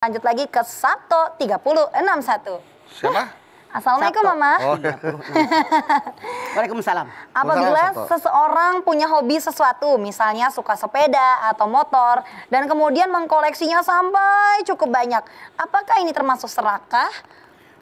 Lanjut lagi ke Sabto 3061. Siapa? Assalamualaikum Sabto. Mama. Oh. Waalaikumsalam. Apabila seseorang punya hobi sesuatu, misalnya suka sepeda atau motor, dan kemudian mengkoleksinya sampai cukup banyak, apakah ini termasuk serakah?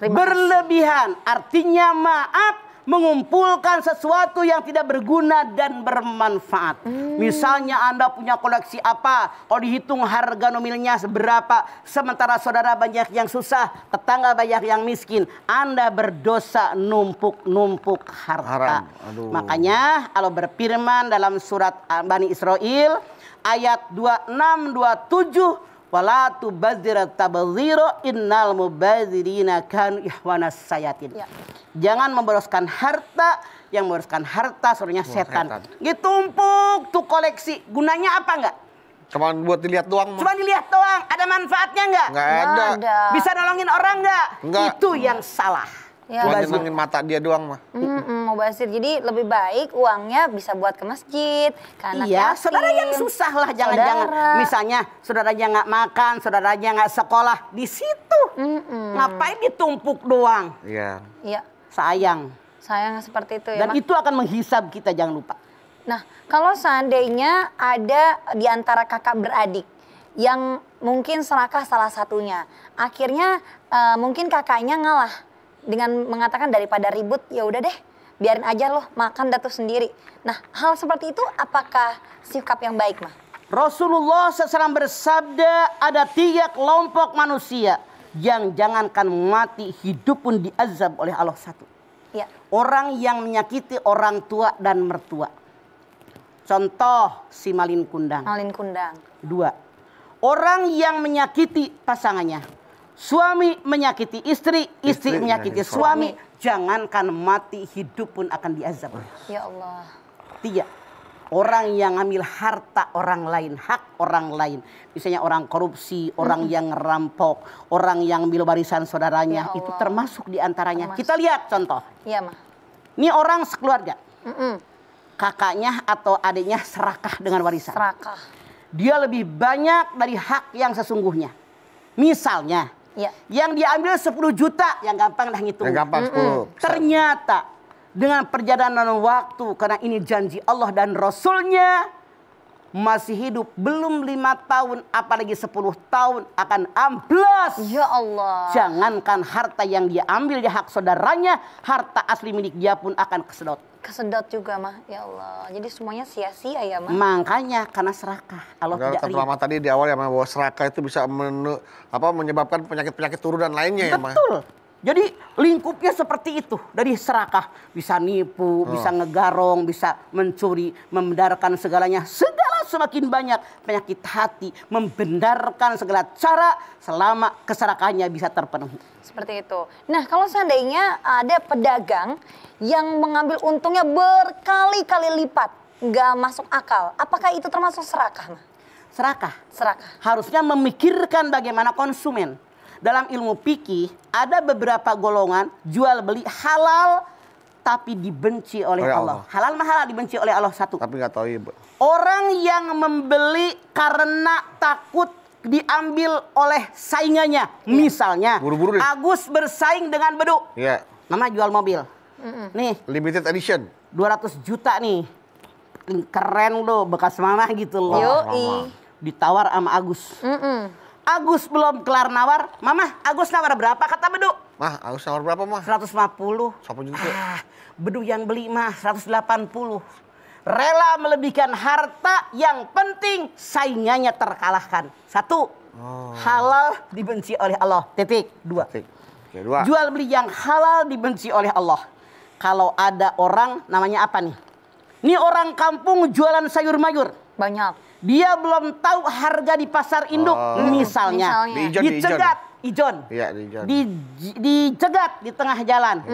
Berlebihan, artinya maaf. Mengumpulkan sesuatu yang tidak berguna dan bermanfaat. Misalnya Anda punya koleksi apa, kalau dihitung harga nominalnya seberapa, sementara saudara banyak yang susah, tetangga banyak yang miskin, Anda berdosa numpuk-numpuk harta. Makanya Allah berfirman dalam surat Bani Israil ayat 26-27. Wala tubadzir tabadzir innal mubadzirina kanu ikhwanas sayatin. Ya. Jangan memboroskan harta, yang memboroskan harta sebenarnya setan. Ditumpuk tuh koleksi, gunanya apa enggak? Cuman buat dilihat doang. Cuman dilihat doang, ada manfaatnya enggak? Enggak ada. Bisa nolongin orang enggak? Enggak. Itu yang salah. Ya. Cuma nyenengin mata dia doang mah. Mubazir. Jadi lebih baik uangnya bisa buat ke masjid, ke anak yatim. Saudara yang susah lah, jangan-jangan. Misalnya saudaranya nggak makan, saudaranya nggak sekolah, di situ ngapain ditumpuk doang? Iya. Iya. Sayang. Sayang seperti itu ya. Dan itu akan menghisab kita, jangan lupa. Nah, kalau seandainya ada di antara kakak beradik yang mungkin serakah salah satunya, akhirnya mungkin kakaknya ngalah. Dengan mengatakan daripada ribut, ya udah deh, biarin aja loh makan datu sendiri. Nah, hal seperti itu apakah sikap yang baik, Mah? Rasulullah SAW bersabda, ada tiga kelompok manusia yang jangankan mati, hidup pun diazab oleh Allah. Satu, ya. Orang yang menyakiti orang tua dan mertua. Contoh si Malin Kundang. Malin Kundang. Dua, orang yang menyakiti pasangannya. Suami menyakiti istri, istri menyakiti suami. Jangankan mati, hidup pun akan diazab. Ya Allah. Tiga, orang yang ngambil harta orang lain, hak orang lain. Misalnya orang korupsi, orang yang ngerampok, orang yang ambil barisan saudaranya. Ya, itu termasuk diantaranya. Kita lihat contoh. Iya, Ma. Ini orang sekeluarga. Kakaknya atau adiknya serakah dengan warisan. Serakah. Dia lebih banyak dari hak yang sesungguhnya. Misalnya. Ya. Yang diambil 10 juta, yang gampang lah ngitung. Yang gampang 10. Ternyata dengan perjalanan waktu, karena ini janji Allah dan Rasulnya, masih hidup belum 5 tahun, apalagi 10 tahun akan amblas. Ya Allah. Jangankan harta yang dia ambil di hak saudaranya, harta asli milik dia pun akan kesedot. Kesedot juga, Mah. Ya Allah. Jadi semuanya sia-sia ya, Mah. Makanya karena serakah. Allah tidak ridho. Mama tadi di awal ya, Mah, bahwa serakah itu bisa menyebabkan penyakit-penyakit turunan lainnya. Betul. Ya, Mah. Betul. Jadi lingkupnya seperti itu. Dari serakah bisa nipu, bisa ngegarong, bisa mencuri, membenarkan segalanya. Segala semakin banyak penyakit hati, membenarkan segala cara selama keserakahannya bisa terpenuhi. Seperti itu. Nah, kalau seandainya ada pedagang yang mengambil untungnya berkali-kali lipat, nggak masuk akal, apakah itu termasuk serakah, Ma? Serakah. Serakah. Harusnya memikirkan bagaimana konsumen. Dalam ilmu fikih ada beberapa golongan jual beli halal tapi dibenci oleh Allah. Halal mahal dibenci oleh Allah satu. Tapi nggak tahu ibu. Orang yang membeli karena takut diambil oleh saingannya. Ya. Misalnya buru-buru Agus bersaing dengan Bedu. Iya. Mama jual mobil. Nih limited edition. 200 juta nih. Keren loh bekas mama gitu loh. Yoi. Ditawar sama Agus. Agus belum kelar nawar, Mama, Agus nawar berapa? Kata Bedu. Mah, Agus nawar berapa, Mah? 150. Bedu yang beli, Mah, 180. Rela melebihkan harta, yang penting saingannya terkalahkan. Satu, halal dibenci oleh Allah. Titik. Dua. Dua, jual beli yang halal dibenci oleh Allah. Kalau ada orang, namanya apa nih? Ini orang kampung jualan sayur mayur. Banyak. Dia belum tahu harga di pasar induk, misalnya. Dicegat, dicegat di tengah jalan.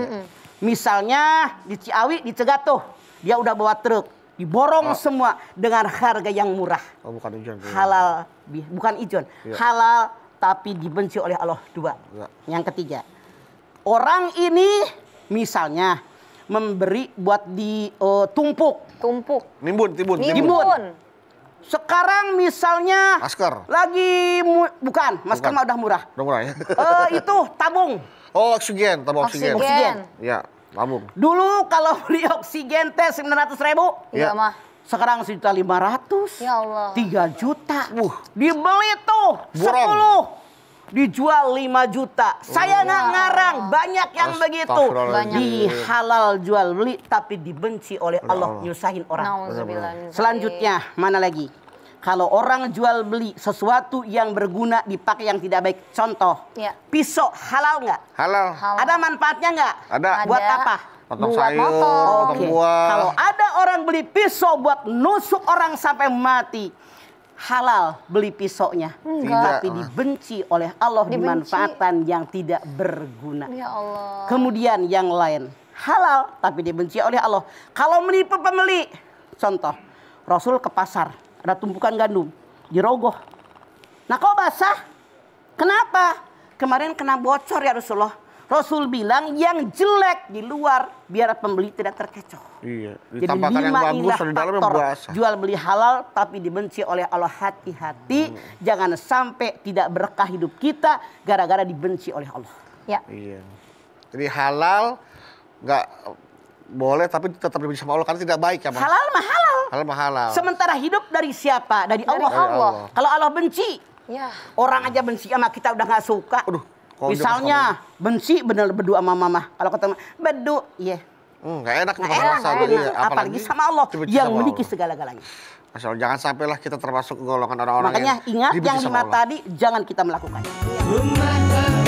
Misalnya di Ciawi dicegat tuh, dia udah bawa truk, diborong semua dengan harga yang murah. Halal, bukan ijon. Halal tapi dibenci oleh Allah. Dua. Yang ketiga, orang ini misalnya memberi buat ditumpuk. Nimbun. Sekarang misalnya masker lagi bukan masker mah udah murah. Udah murah ya. Itu tabung. Oh, oksigen, tabung oksigen. Iya, tabung. Dulu kalau beli oksigen teh 900.000. Iya, mah. Sekarang 1.500.000. Ya Allah. 3 juta. Dibeli tuh 10. Dijual 5 juta. Saya nggak ngarang, banyak yang begitu. Dihalal jual beli tapi dibenci oleh Allah, nyusahin orang. Selanjutnya, mana lagi? Kalau orang jual beli sesuatu yang berguna dipakai yang tidak baik. Contoh, pisau halal nggak? Halal. Ada manfaatnya nggak? Ada. Buat apa? Potong sayur, potong buah. Kalau ada orang beli pisau buat nusuk orang sampai mati. Halal beli pisaunya, tapi dibenci oleh Allah, dimanfaatkan yang tidak berguna. Ya Allah. Kemudian yang lain, halal tapi dibenci oleh Allah. Kalau menipu pembeli, contoh, Rasul ke pasar, ada tumpukan gandum, dirogoh. Nah kok basah? Kenapa? Kemarin kena bocor ya Rasulullah. Rasul bilang yang jelek di luar biar pembeli tidak terkecoh. Iya, ditambahkan yang bagus di dalam yang basah. Jual beli halal tapi dibenci oleh Allah, hati-hati. Jangan sampai tidak berkah hidup kita gara-gara dibenci oleh Allah. Ya. Iya. Jadi halal nggak boleh tapi tetap dibenci sama Allah karena tidak baik ya. Halal mah halal. Halal mah halal. Sementara hidup dari siapa? Dari Allah. Kalau Allah benci, orang aja benci sama kita udah nggak suka. Misalnya benci bener berdua sama mama. Kalau ketemu bedu, nggak enak, apalagi sama Allah yang memiliki segala-galanya. Asal jangan sampailah kita termasuk golongan orang-orang yang dibenci sama Allah. Makanya ingat yang 5 tadi jangan kita melakukannya.